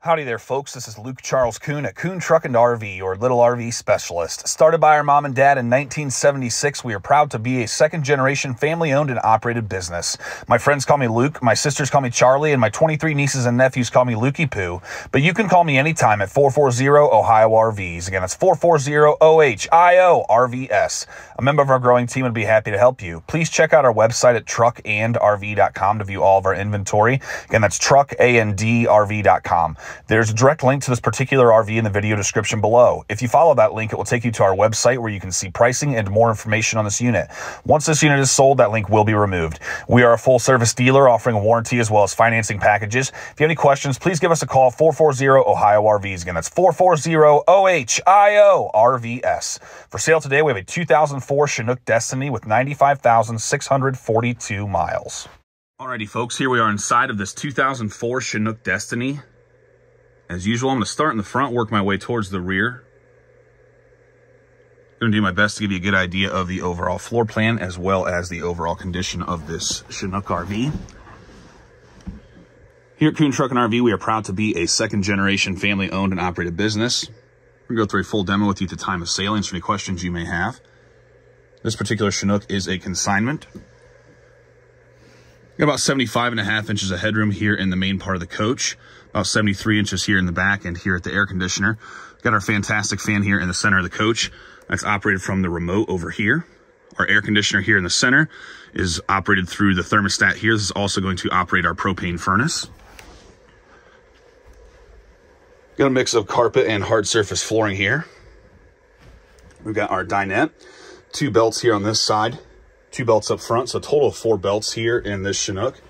Howdy there, folks. This is Luke Charles Kuhn at Kuhn Truck and RV, your little RV specialist. Started by our mom and dad in 1976, we are proud to be a second-generation family-owned and operated business. My friends call me Luke, my sisters call me Charlie, and my 23 nieces and nephews call me Lukey Poo. But you can call me anytime at 440-OHIO-RVs. Again, that's 440-OHIO-RVS. A member of our growing team would be happy to help you. Please check out our website at truckandrv.com to view all of our inventory. Again, that's truckandrv.com. There's a direct link to this particular RV in the video description below. If you follow that link, it will take you to our website where you can see pricing and more information on this unit. Once this unit is sold, that link will be removed. We are a full-service dealer offering a warranty as well as financing packages. If you have any questions, please give us a call, 440-OHIO-RVs. Again, that's 440-OHIO-RVS. For sale today, we have a 2004 Chinook Destiny with 95,642 miles. Alrighty, folks, here we are inside of this 2004 Chinook Destiny. As usual, I'm going to start in the front, work my way towards the rear. I'm going to do my best to give you a good idea of the overall floor plan as well as the overall condition of this Chinook RV. Here at Kuhn Truck and RV, we are proud to be a second-generation family-owned and operated business. We're going to go through a full demo with you at the time of sale, answer any questions you may have. This particular Chinook is a consignment. Got about 75.5 inches of headroom here in the main part of the coach, about 73 inches here in the back and here at the air conditioner. Got our fantastic fan here in the center of the coach. That's operated from the remote over here. Our air conditioner here in the center is operated through the thermostat here. This is also going to operate our propane furnace. Got a mix of carpet and hard surface flooring here. We've got our dinette, two belts here on this side, two belts up front, so a total of four belts here in this Chinook.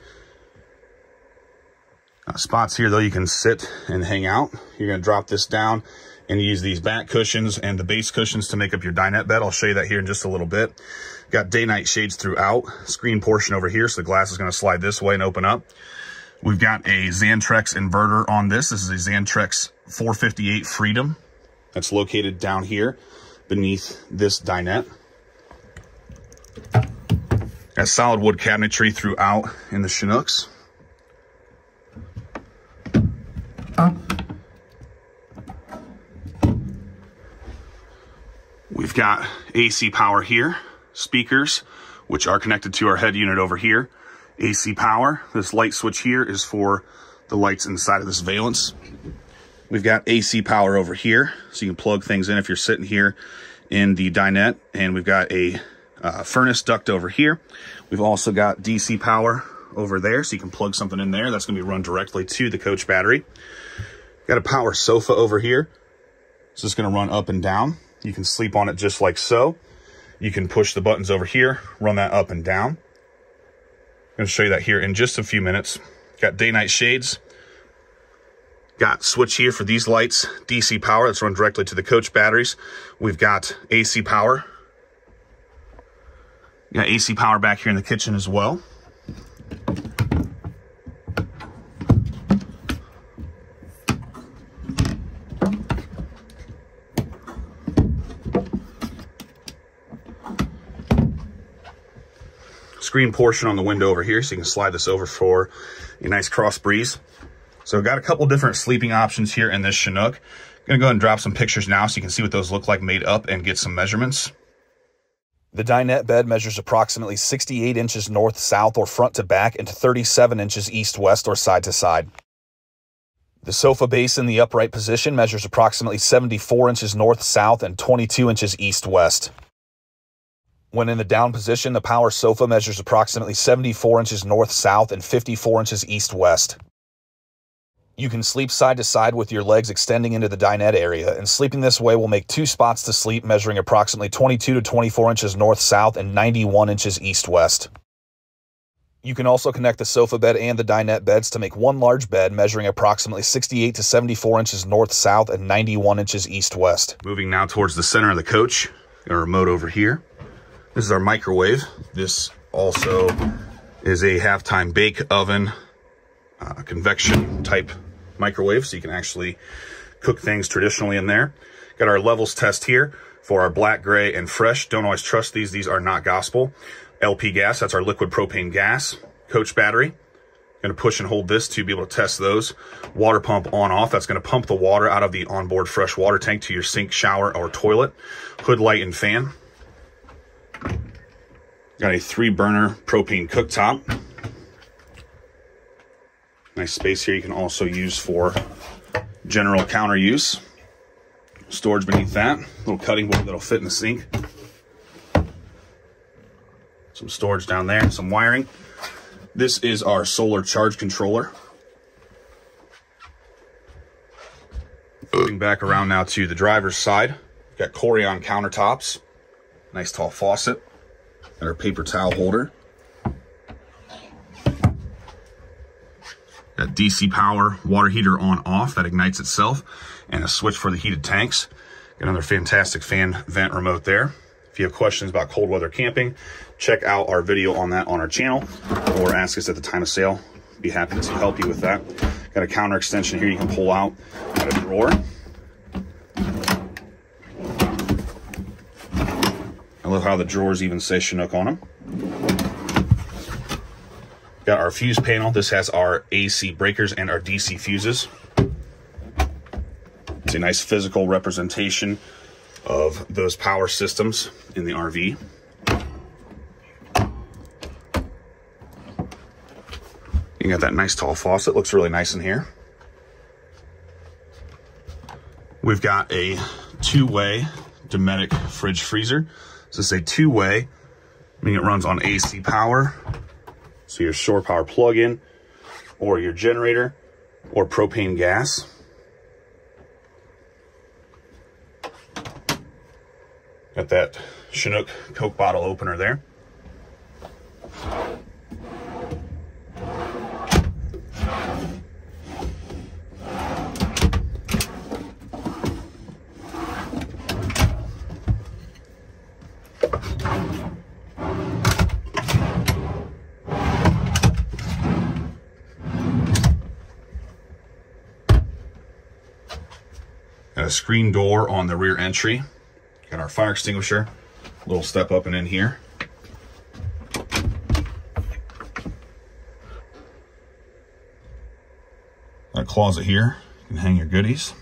Spots here, though, you can sit and hang out. You're going to drop this down and use these back cushions and the base cushions to make up your dinette bed. I'll show you that here in just a little bit. Got day-night shades throughout. Screen portion over here, so the glass is going to slide this way and open up. We've got a Xantrex inverter on this. This is a Xantrex 458 Freedom. That's located down here beneath this dinette. Got solid wood cabinetry throughout in the Chinooks. We've got AC power here, speakers, which are connected to our head unit over here. AC power, this light switch here is for the lights inside of this valance. We've got AC power over here, so you can plug things in if you're sitting here in the dinette. And we've got a furnace duct over here. We've also got DC power over there, so you can plug something in there. That's going to be run directly to the coach battery. Got a power sofa over here. It's just going to run up and down. You can sleep on it just like so. You can push the buttons over here, run that up and down. I'm going to show you that here in just a few minutes. Got day-night shades. Got switch here for these lights. DC power, that's run directly to the coach batteries. We've got AC power. Got AC power back here in the kitchen as well. Screen portion on the window over here, so you can slide this over for a nice cross breeze. So we've got a couple different sleeping options here in this Chinook. I'm going to go ahead and drop some pictures now so you can see what those look like made up and get some measurements. The dinette bed measures approximately 68 inches north-south or front to back and 37 inches east-west or side to side. The sofa base in the upright position measures approximately 74 inches north-south and 22 inches east-west. When in the down position, the power sofa measures approximately 74 inches north-south and 54 inches east-west. You can sleep side to side with your legs extending into the dinette area, and sleeping this way will make two spots to sleep measuring approximately 22 to 24 inches north-south and 91 inches east-west. You can also connect the sofa bed and the dinette beds to make one large bed measuring approximately 68 to 74 inches north-south and 91 inches east-west. Moving now towards the center of the coach, got a remote over here. This is our microwave. This also is a half-time bake oven, convection type microwave, so you can actually cook things traditionally in there. Got our levels test here for our black, gray, and fresh. Don't always trust these are not gospel. LP gas, that's our liquid propane gas. Coach battery, Going to push and hold this to be able to test those. Water pump on off. That's going to pump the water out of the onboard fresh water tank to your sink, shower, or toilet. Hood light and fan. Got a 3-burner propane cooktop. Nice space here you can also use for general counter use. Storage beneath that. Little cutting board that'll fit in the sink. Some storage down there, some wiring. This is our solar charge controller. Moving back around now to the driver's side. Got Corian countertops. Nice tall faucet. Got our paper towel holder. Got DC power, water heater on off, that ignites itself, and a switch for the heated tanks. Got another fantastic fan vent remote there. If you have questions about cold weather camping, check out our video on that on our channel, or ask us at the time of sale. Be happy to help you with that. Got a counter extension here you can pull out. Got a drawer. I love how the drawers even say Chinook on them. Got our fuse panel. This has our AC breakers and our DC fuses. It's a nice physical representation of those power systems in the RV. You got that nice tall faucet, looks really nice in here. We've got a 2-way Dometic fridge freezer. So this is a 2-way, meaning it runs on AC power. So your shore power plug-in, or your generator, or propane gas. Got that Chinook Coke bottle opener there. Got a screen door on the rear entry. Got our fire extinguisher, a little step up and in here. Got a closet here, you can hang your goodies.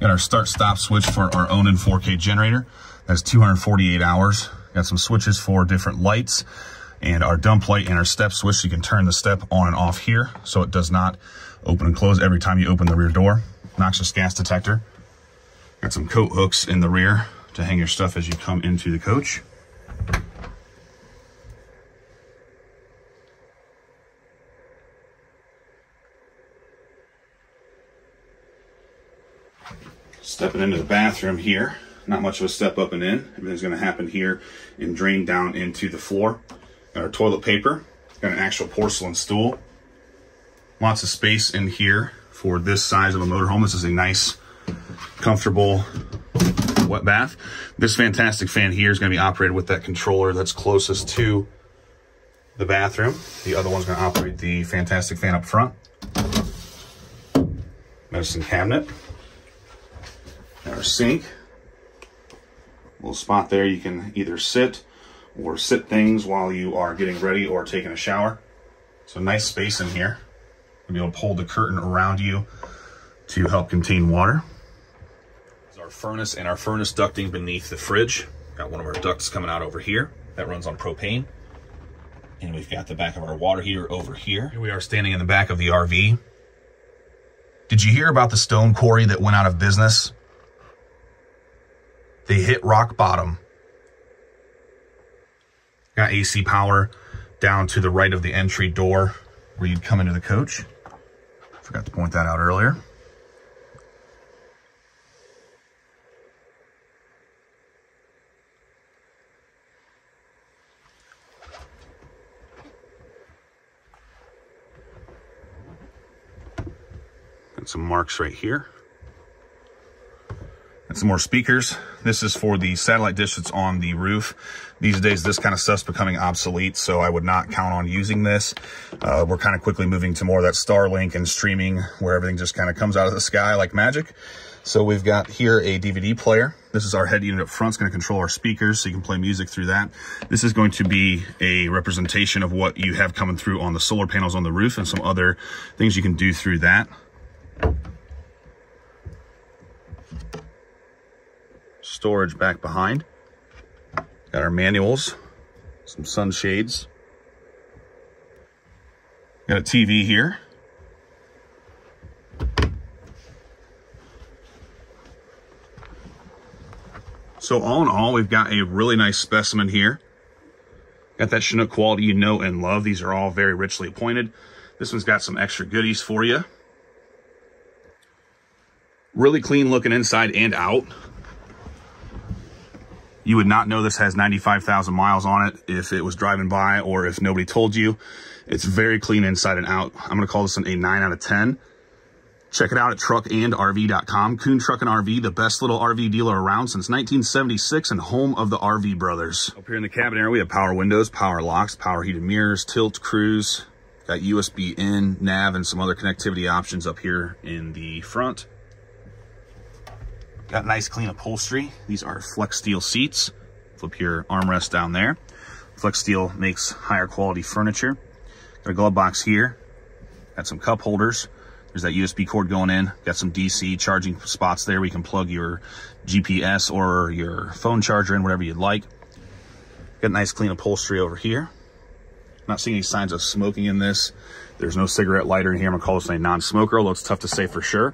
Got our start-stop switch for our Onan 4K generator. That's 248 hours. Got some switches for different lights and our dump light and our step switch. So you can turn the step on and off here so it does not open and close every time you open the rear door. Noxious gas detector. Got some coat hooks in the rear to hang your stuff as you come into the coach. Stepping into the bathroom here, not much of a step up and in. Everything's going to happen here and drain down into the floor. Got our toilet paper, got an actual porcelain stool. Lots of space in here for this size of a motorhome. This is a nice, comfortable wet bath. This fantastic fan here is going to be operated with that controller that's closest to the bathroom. The other one's going to operate the fantastic fan up front. Medicine cabinet. Our sink. Little spot there you can either sit or sit things while you are getting ready or taking a shower. So nice space in here. You'll be able to pull the curtain around you to help contain water. Our furnace and our furnace ducting beneath the fridge. Got one of our ducts coming out over here that runs on propane. And we've got the back of our water heater over here. Here we are standing in the back of the RV. Did you hear about the stone quarry that went out of business? They hit rock bottom. Got AC power down to the right of the entry door where you'd come into the coach. Forgot to point that out earlier. Got some marks right here. And some more speakers. This is for the satellite dish that's on the roof. These days, this kind of stuff's becoming obsolete, so I would not count on using this. We're kind of quickly moving to more of that Starlink and streaming, where everything just kind of comes out of the sky like magic. So we've got here a DVD player. This is our head unit up front. It's going to control our speakers, so you can play music through that. This is going to be a representation of what you have coming through on the solar panels on the roof and some other things you can do through that. Storage back behind. Got our manuals, some sunshades. Got a TV here. So all in all, we've got a really nice specimen here. Got that Chinook quality you know and love. These are all very richly appointed. This one's got some extra goodies for you. Really clean looking inside and out. You would not know this has 95,000 miles on it if it was driving by or if nobody told you. It's very clean inside and out. I'm going to call this one a 9 out of 10. Check it out at truckandrv.com. Kuhn Truck and RV, the best little RV dealer around since 1976 and home of the RV brothers. Up here in the cabin area, we have power windows, power locks, power heated mirrors, tilt, cruise. Got USB in, nav, and some other connectivity options up here in the front. Got nice clean upholstery. These are FlexSteel seats. Flip your armrest down there. FlexSteel makes higher quality furniture. Got a glove box here. Got some cup holders. There's that USB cord going in. Got some DC charging spots there. We can plug your GPS or your phone charger in, whatever you'd like. Got nice clean upholstery over here. Not seeing any signs of smoking in this. There's no cigarette lighter in here. I'm gonna call this a non-smoker, although it's tough to say for sure.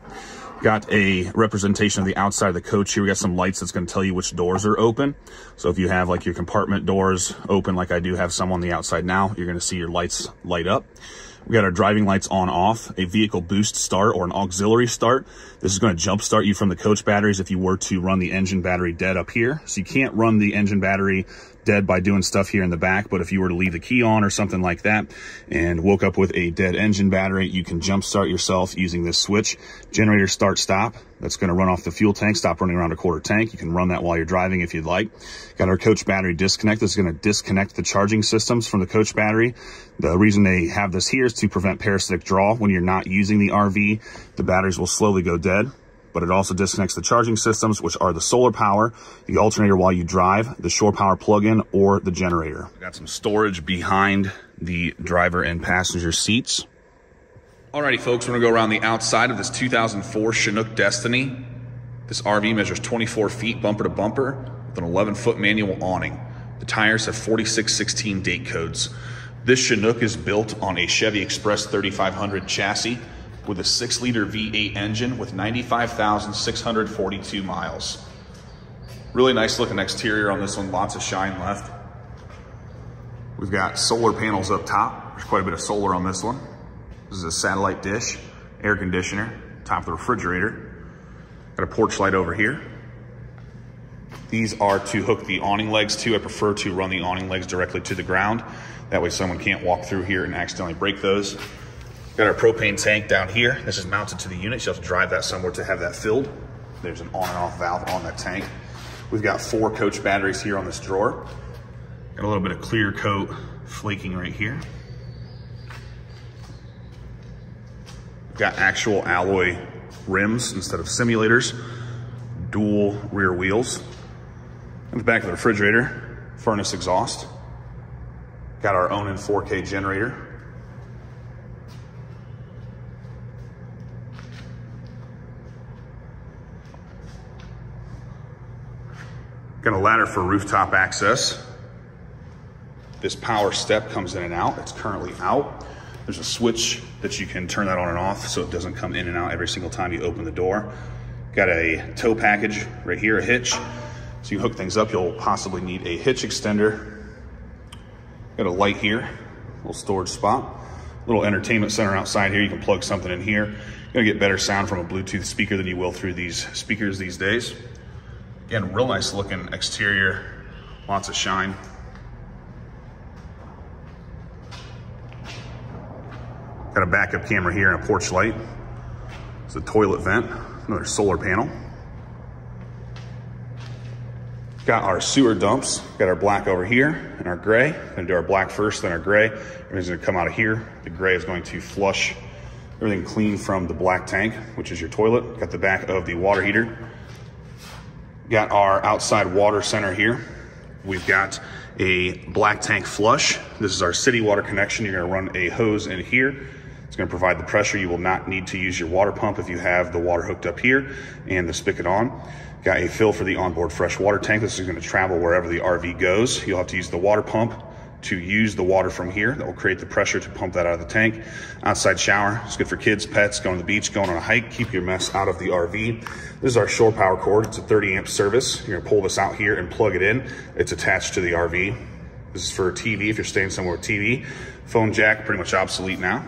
Got a representation of the outside of the coach here. We got some lights that's going to tell you which doors are open. So if you have like your compartment doors open, like I do have some on the outside now, you're going to see your lights light up. We got our driving lights on, off, a vehicle boost start or an auxiliary start. This is going to jump start you from the coach batteries if you were to run the engine battery dead up here. So you can't run the engine battery dead by doing stuff here in the back, but if you were to leave the key on or something like that and woke up with a dead engine battery, you can jump start yourself using this switch. Generator start stop, that's going to run off the fuel tank, stop running around a quarter tank. You can run that while you're driving if you'd like. Got our coach battery disconnect. This is going to disconnect the charging systems from the coach battery. The reason they have this here is to prevent parasitic draw. When you're not using the RV, the batteries will slowly go dead. But it also disconnects the charging systems, which are the solar power, the alternator while you drive, the shore power plug-in, or the generator. Got some storage behind the driver and passenger seats. Alrighty folks, we're gonna go around the outside of this 2004 Chinook Destiny. This RV measures 24 feet bumper to bumper with an 11-foot manual awning. The tires have 4616 date codes. This Chinook is built on a Chevy Express 3500 chassis with a 6-liter V8 engine with 95,642 miles. Really nice looking exterior on this one, lots of shine left. We've got solar panels up top. There's quite a bit of solar on this one. This is a satellite dish, air conditioner, top of the refrigerator. Got a porch light over here. These are to hook the awning legs to. I prefer to run the awning legs directly to the ground. That way someone can't walk through here and accidentally break those. Got our propane tank down here. This is mounted to the unit. You'll have to drive that somewhere to have that filled. There's an on and off valve on that tank. We've got 4 coach batteries here on this drawer. Got a little bit of clear coat flaking right here. We've got actual alloy rims instead of simulators. Dual rear wheels. In the back of the refrigerator, furnace exhaust. Got our Onan 4K generator. Got a ladder for rooftop access. This power step comes in and out. It's currently out. There's a switch that you can turn that on and off so it doesn't come in and out every single time you open the door. Got a tow package right here, a hitch. So you hook things up, you'll possibly need a hitch extender. Got a light here, little storage spot. Little entertainment center outside here. You can plug something in here. You're gonna get better sound from a Bluetooth speaker than you will through these speakers these days. Again, real nice looking exterior, lots of shine. Got a backup camera here and a porch light. It's a toilet vent, another solar panel. Got our sewer dumps, got our black over here and our gray. Gonna do our black first, then our gray. Everything's gonna come out of here. The gray is going to flush everything clean from the black tank, which is your toilet. Got the back of the water heater. Got our outside water center here. We've got a black tank flush. This is our city water connection. You're gonna run a hose in here. It's gonna provide the pressure. You will not need to use your water pump if you have the water hooked up here and the spigot on. Got a fill for the onboard fresh water tank. This is gonna travel wherever the RV goes. You'll have to use the water pump to use the water from here. That will create the pressure to pump that out of the tank. Outside shower, it's good for kids, pets, going to the beach, going on a hike, keep your mess out of the RV. This is our shore power cord. It's a 30 amp service. You're gonna pull this out here and plug it in. It's attached to the RV. This is for a TV if you're staying somewhere with TV. Phone jack, pretty much obsolete now.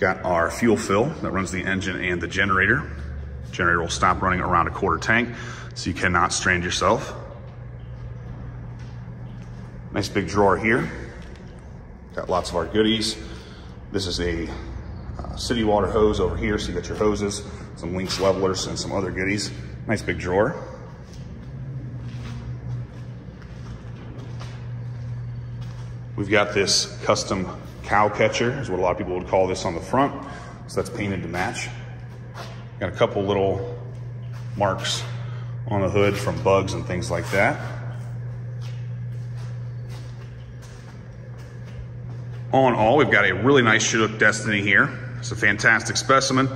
Got our fuel fill that runs the engine and the generator. Generator will stop running around a quarter tank, so you cannot strand yourself. Nice big drawer here. Got lots of our goodies. This is a city water hose over here, so you got your hoses, some Lynx levelers, and some other goodies. Nice big drawer. We've got this custom cow catcher, is what a lot of people would call this, on the front. So that's painted to match. Got a couple little marks on the hood from bugs and things like that. All in all, we've got a really nice Chinook Destiny here. It's a fantastic specimen.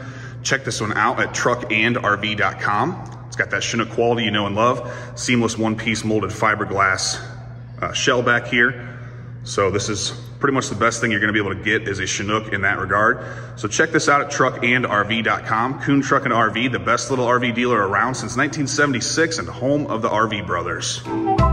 Check this one out at truckandrv.com. It's got that Chinook quality you know and love. Seamless one-piece molded fiberglass shell back here. So this is pretty much the best thing you're gonna be able to get is a Chinook in that regard. So check this out at truckandrv.com. Kuhn Truck and RV, the best little RV dealer around since 1976 and home of the RV Brothers.